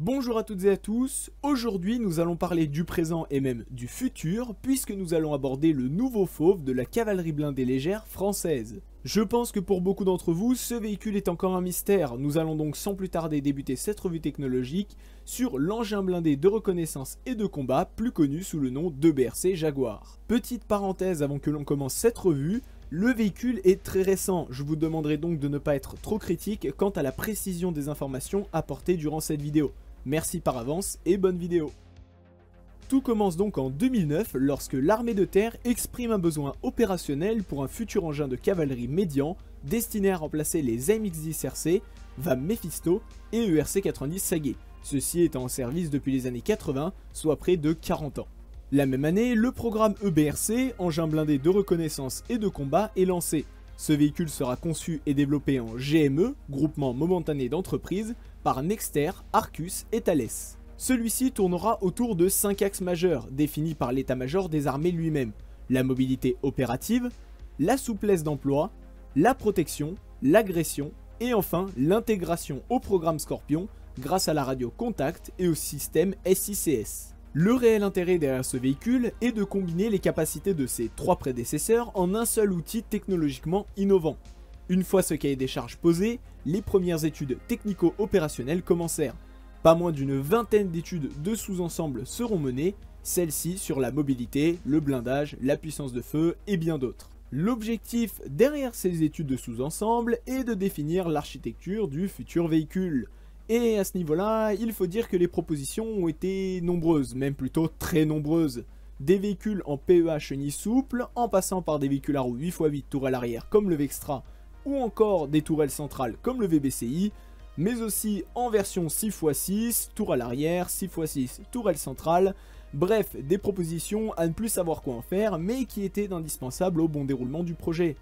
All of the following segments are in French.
Bonjour à toutes et à tous, aujourd'hui nous allons parler du présent et même du futur puisque nous allons aborder le nouveau fauve de la cavalerie blindée légère française. Je pense que pour beaucoup d'entre vous, ce véhicule est encore un mystère, nous allons donc sans plus tarder débuter cette revue technologique sur l'engin blindé de reconnaissance et de combat plus connu sous le nom d'EBRC Jaguar. Petite parenthèse avant que l'on commence cette revue, le véhicule est très récent, je vous demanderai donc de ne pas être trop critique quant à la précision des informations apportées durant cette vidéo. Merci par avance et bonne vidéo. Tout commence donc en 2009 lorsque l'armée de terre exprime un besoin opérationnel pour un futur engin de cavalerie médian destiné à remplacer les AMX-10RC, VAM Mephisto et ERC90 Sagaie, ceci étant en service depuis les années 80, soit près de 40 ans. La même année, le programme EBRC, engin blindé de reconnaissance et de combat, est lancé. Ce véhicule sera conçu et développé en GME, groupement momentané d'entreprises, par Nexter, Arquus et Thales. Celui-ci tournera autour de 5 axes majeurs, définis par l'état-major des armées lui-même. La mobilité opérative, la souplesse d'emploi, la protection, l'agression et enfin l'intégration au programme Scorpion grâce à la radio contact et au système SICS. Le réel intérêt derrière ce véhicule est de combiner les capacités de ses 3 prédécesseurs en un seul outil technologiquement innovant. Une fois ce cahier des charges posé, les premières études technico-opérationnelles commencèrent. Pas moins d'une vingtaine d'études de sous-ensembles seront menées, celles-ci sur la mobilité, le blindage, la puissance de feu et bien d'autres. L'objectif derrière ces études de sous-ensemble est de définir l'architecture du futur véhicule. Et à ce niveau-là, il faut dire que les propositions ont été nombreuses, même plutôt très nombreuses. Des véhicules en PEA chenille souple, en passant par des véhicules à roues 8x8 tourelles arrière comme le Vextra, ou encore des tourelles centrales comme le VBCI, mais aussi en version 6x6, tourelle arrière, 6x6, tourelle centrale, bref, des propositions à ne plus savoir quoi en faire, mais qui étaient indispensables au bon déroulement du projet.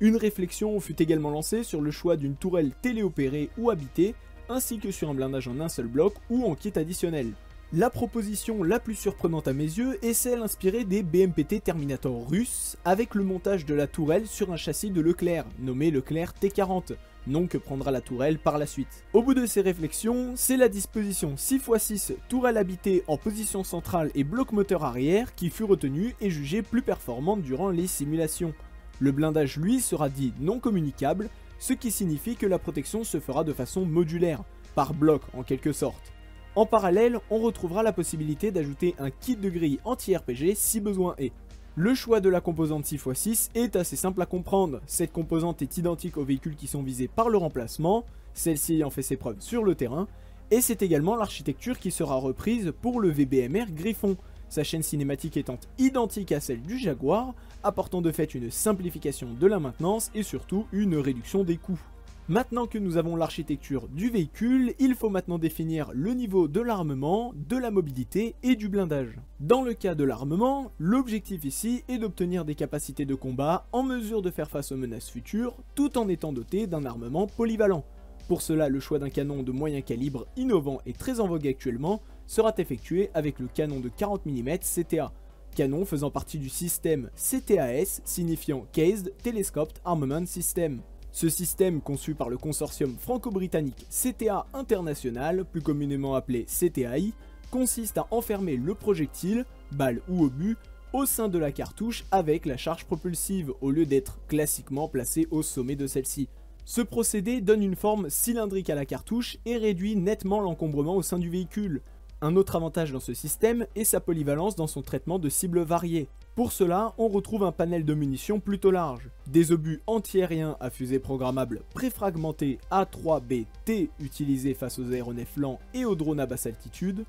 Une réflexion fut également lancée sur le choix d'une tourelle téléopérée ou habitée, ainsi que sur un blindage en un seul bloc ou en kit additionnel. La proposition la plus surprenante à mes yeux est celle inspirée des BMPT Terminator russes avec le montage de la tourelle sur un châssis de Leclerc, nommé Leclerc T40, nom que prendra la tourelle par la suite. Au bout de ces réflexions, c'est la disposition 6x6 tourelle habitée en position centrale et bloc moteur arrière qui fut retenue et jugée plus performante durant les simulations. Le blindage lui sera dit non communicable, ce qui signifie que la protection se fera de façon modulaire, par bloc en quelque sorte. En parallèle, on retrouvera la possibilité d'ajouter un kit de grille anti-RPG si besoin est. Le choix de la composante 6x6 est assez simple à comprendre, cette composante est identique aux véhicules qui sont visés par le remplacement, celle-ci ayant fait ses preuves sur le terrain, et c'est également l'architecture qui sera reprise pour le VBMR Griffon, sa chaîne cinématique étant identique à celle du Jaguar, apportant de fait une simplification de la maintenance et surtout une réduction des coûts. Maintenant que nous avons l'architecture du véhicule, il faut maintenant définir le niveau de l'armement, de la mobilité et du blindage. Dans le cas de l'armement, l'objectif ici est d'obtenir des capacités de combat en mesure de faire face aux menaces futures, tout en étant doté d'un armement polyvalent. Pour cela, le choix d'un canon de moyen calibre innovant et très en vogue actuellement sera effectué avec le canon de 40 mm CTA, canon faisant partie du système CTAS signifiant Cased Telescoped Armament System. Ce système, conçu par le consortium franco-britannique CTA International, plus communément appelé CTAI, consiste à enfermer le projectile, balle ou obus, au sein de la cartouche avec la charge propulsive au lieu d'être classiquement placée au sommet de celle-ci. Ce procédé donne une forme cylindrique à la cartouche et réduit nettement l'encombrement au sein du véhicule. Un autre avantage dans ce système est sa polyvalence dans son traitement de cibles variées. Pour cela, on retrouve un panel de munitions plutôt large. Des obus antiaériens à fusée programmable préfragmentée A3BT utilisés face aux aéronefs lents et aux drones à basse altitude.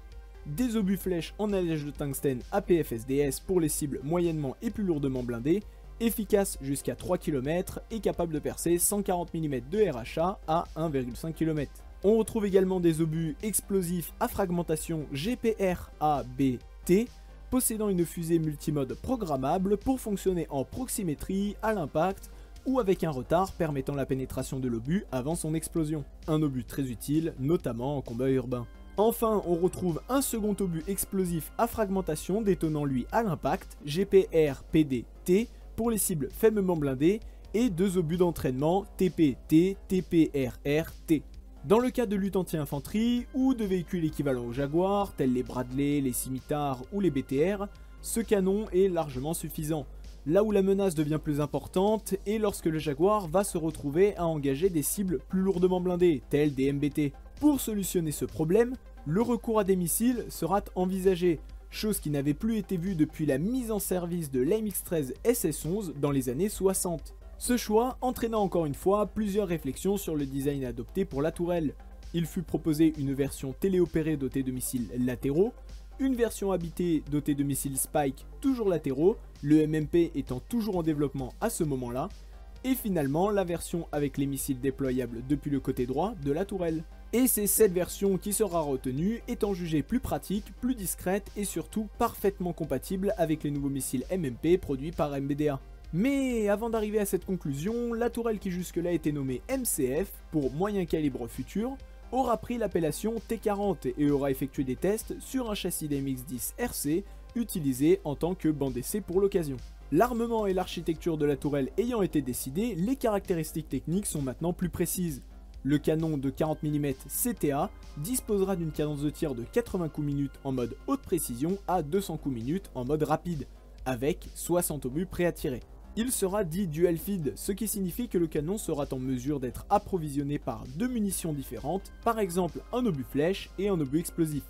Des obus flèches en allège de tungstène APFSDS pour les cibles moyennement et plus lourdement blindées, efficaces jusqu'à 3 km et capables de percer 140 mm de RHA à 1,5 km. On retrouve également des obus explosifs à fragmentation GPRABT, possédant une fusée multimode programmable pour fonctionner en proximétrie, à l'impact ou avec un retard permettant la pénétration de l'obus avant son explosion. Un obus très utile, notamment en combat urbain. Enfin, on retrouve un second obus explosif à fragmentation détonant lui à l'impact, GPRPDT, pour les cibles faiblement blindées, et 2 obus d'entraînement, TPT, TPRRT. Dans le cas de lutte anti-infanterie ou de véhicules équivalents aux Jaguars, tels les Bradley, les Scimitar ou les BTR, ce canon est largement suffisant. Là où la menace devient plus importante est lorsque le Jaguar va se retrouver à engager des cibles plus lourdement blindées, telles des MBT. Pour solutionner ce problème, le recours à des missiles sera envisagé, chose qui n'avait plus été vue depuis la mise en service de l'AMX-13 SS11 dans les années 60. Ce choix entraîna encore une fois plusieurs réflexions sur le design adopté pour la tourelle. Il fut proposé une version téléopérée dotée de missiles latéraux, une version habitée dotée de missiles Spike toujours latéraux, le MMP étant toujours en développement à ce moment-là, et finalement la version avec les missiles déployables depuis le côté droit de la tourelle. Et c'est cette version qui sera retenue, étant jugée plus pratique, plus discrète et surtout parfaitement compatible avec les nouveaux missiles MMP produits par MBDA. Mais avant d'arriver à cette conclusion, la tourelle qui jusque-là était nommée MCF pour moyen calibre futur aura pris l'appellation T40 et aura effectué des tests sur un châssis d'AMX-10RC utilisé en tant que banc d'essai pour l'occasion. L'armement et l'architecture de la tourelle ayant été décidées, les caractéristiques techniques sont maintenant plus précises. Le canon de 40 mm CTA disposera d'une cadence de tir de 80 coups minutes en mode haute précision à 200 coups minutes en mode rapide, avec 60 obus préattirés. Il sera dit dual feed, ce qui signifie que le canon sera en mesure d'être approvisionné par deux munitions différentes, par exemple un obus flèche et un obus explosif.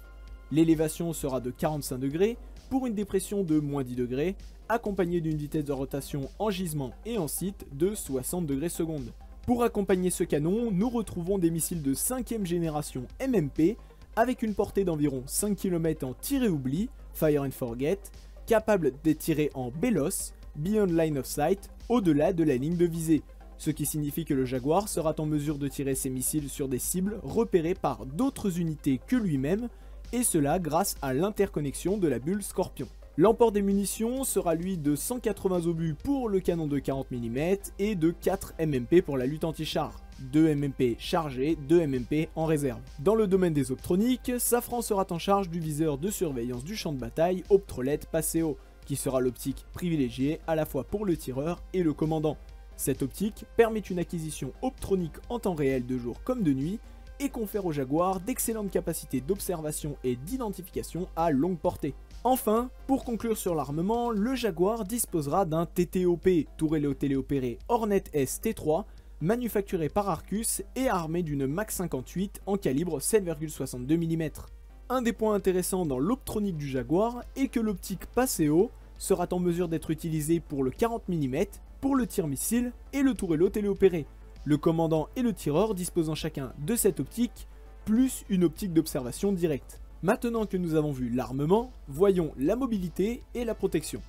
L'élévation sera de 45 degrés pour une dépression de -10 degrés, accompagnée d'une vitesse de rotation en gisement et en site de 60 degrés secondes. Pour accompagner ce canon, nous retrouvons des missiles de 5e génération MMP avec une portée d'environ 5 km en tir et oubli, Fire and Forget, capable d'étirer en Bélos, Beyond Line of Sight, au-delà de la ligne de visée, ce qui signifie que le Jaguar sera en mesure de tirer ses missiles sur des cibles repérées par d'autres unités que lui-même, et cela grâce à l'interconnexion de la bulle Scorpion. L'emport des munitions sera lui de 180 obus pour le canon de 40 mm et de 4 MMP pour la lutte anti-char. 2 MMP chargés, 2 MMP en réserve. Dans le domaine des optroniques, Safran sera en charge du viseur de surveillance du champ de bataille Optrolet Passeo, qui sera l'optique privilégiée à la fois pour le tireur et le commandant. Cette optique permet une acquisition optronique en temps réel de jour comme de nuit et confère au Jaguar d'excellentes capacités d'observation et d'identification à longue portée. Enfin, pour conclure sur l'armement, le Jaguar disposera d'un TTOP, tourelleau téléopéré Hornet S T3, manufacturé par Arquus et armé d'une Mach 58 en calibre 7,62 mm. Un des points intéressants dans l'optronique du Jaguar est que l'optique Passeo sera en mesure d'être utilisée pour le 40 mm, pour le tir-missile et le tourelleau téléopéré, le commandant et le tireur disposant chacun de cette optique, plus une optique d'observation directe. Maintenant que nous avons vu l'armement, voyons la mobilité et la protection.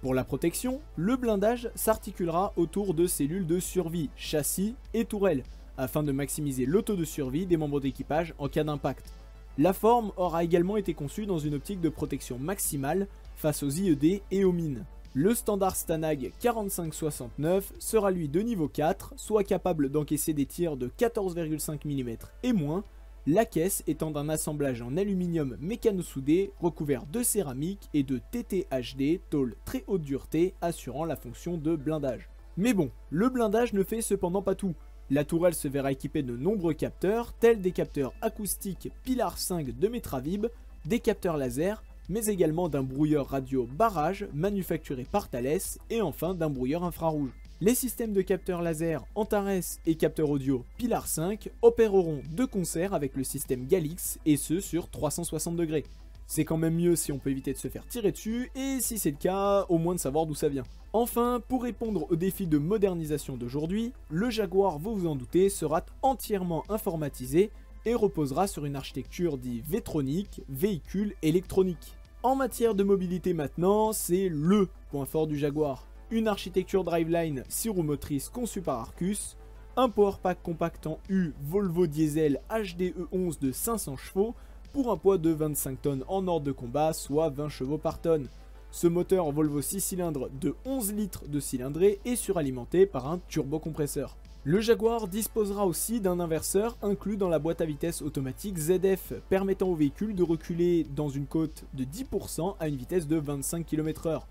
Pour la protection, le blindage s'articulera autour de cellules de survie, châssis et tourelles, afin de maximiser le taux de survie des membres d'équipage en cas d'impact. La forme aura également été conçue dans une optique de protection maximale face aux IED et aux mines. Le standard Stanag 4569 sera lui de niveau 4, soit capable d'encaisser des tirs de 14,5 mm et moins, la caisse étant d'un assemblage en aluminium mécano-soudé recouvert de céramique et de TTHD, tôle très haute dureté, assurant la fonction de blindage. Mais bon, le blindage ne fait cependant pas tout. La tourelle se verra équipée de nombreux capteurs, tels des capteurs acoustiques Pilar 5 de Metravib, des capteurs laser, mais également d'un brouilleur radio barrage manufacturé par Thales et enfin d'un brouilleur infrarouge. Les systèmes de capteurs laser Antares et capteurs audio Pilar 5 opéreront de concert avec le système Galix et ce sur 360 degrés. C'est quand même mieux si on peut éviter de se faire tirer dessus, et si c'est le cas, au moins de savoir d'où ça vient. Enfin, pour répondre aux défis de modernisation d'aujourd'hui, le Jaguar, vous vous en doutez, sera entièrement informatisé et reposera sur une architecture dite V-tronique, véhicule électronique. En matière de mobilité maintenant, c'est LE point fort du Jaguar. Une architecture driveline 6 roues motrices conçue par Arquus, un powerpack compact en U Volvo diesel HDE11 de 500 chevaux, pour un poids de 25 tonnes en ordre de combat, soit 20 chevaux par tonne. Ce moteur Volvo 6 cylindres de 11 litres de cylindrée est suralimenté par un turbocompresseur. Le Jaguar disposera aussi d'un inverseur inclus dans la boîte à vitesse automatique ZF, permettant au véhicule de reculer dans une côte de 10% à une vitesse de 25 km/h.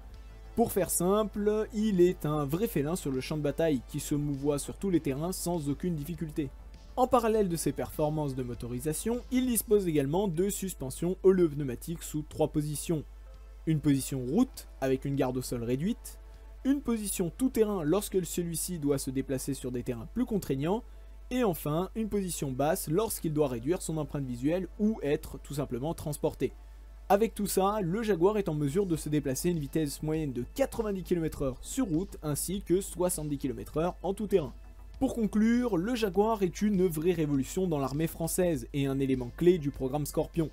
Pour faire simple, il est un vrai félin sur le champ de bataille qui se mouvoit sur tous les terrains sans aucune difficulté. En parallèle de ses performances de motorisation, il dispose également de suspensions oleo-pneumatiques sous 3 positions. Une position route avec une garde au sol réduite, une position tout-terrain lorsque celui-ci doit se déplacer sur des terrains plus contraignants, et enfin une position basse lorsqu'il doit réduire son empreinte visuelle ou être tout simplement transporté. Avec tout ça, le Jaguar est en mesure de se déplacer à une vitesse moyenne de 90 km/h sur route ainsi que 70 km/h en tout-terrain. Pour conclure, le Jaguar est une vraie révolution dans l'armée française et un élément clé du programme Scorpion.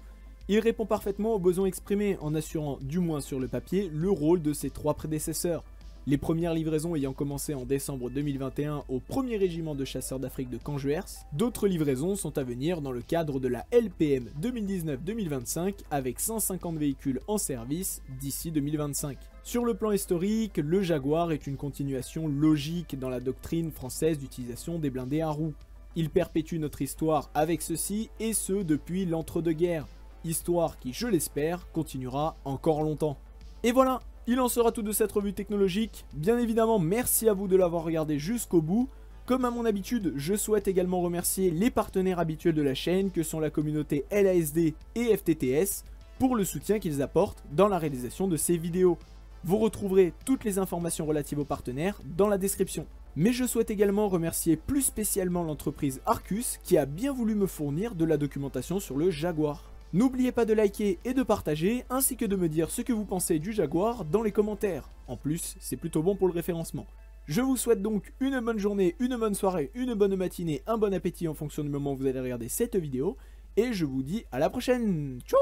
Il répond parfaitement aux besoins exprimés en assurant, du moins sur le papier, le rôle de ses 3 prédécesseurs. Les premières livraisons ayant commencé en décembre 2021 au 1er régiment de chasseurs d'Afrique de Cangeers, d'autres livraisons sont à venir dans le cadre de la LPM 2019-2025 avec 150 véhicules en service d'ici 2025. Sur le plan historique, le Jaguar est une continuation logique dans la doctrine française d'utilisation des blindés à roues. Il perpétue notre histoire avec ceci et ce depuis l'entre-deux-guerres, histoire qui, je l'espère, continuera encore longtemps. Et voilà! Il en sera tout de cette revue technologique. Bien évidemment, merci à vous de l'avoir regardé jusqu'au bout. Comme à mon habitude, je souhaite également remercier les partenaires habituels de la chaîne que sont la communauté LASD et FTTS pour le soutien qu'ils apportent dans la réalisation de ces vidéos. Vous retrouverez toutes les informations relatives aux partenaires dans la description. Mais je souhaite également remercier plus spécialement l'entreprise Arquus qui a bien voulu me fournir de la documentation sur le Jaguar. N'oubliez pas de liker et de partager, ainsi que de me dire ce que vous pensez du Jaguar dans les commentaires. En plus, c'est plutôt bon pour le référencement. Je vous souhaite donc une bonne journée, une bonne soirée, une bonne matinée, un bon appétit en fonction du moment où vous allez regarder cette vidéo. Et je vous dis à la prochaine. Ciao!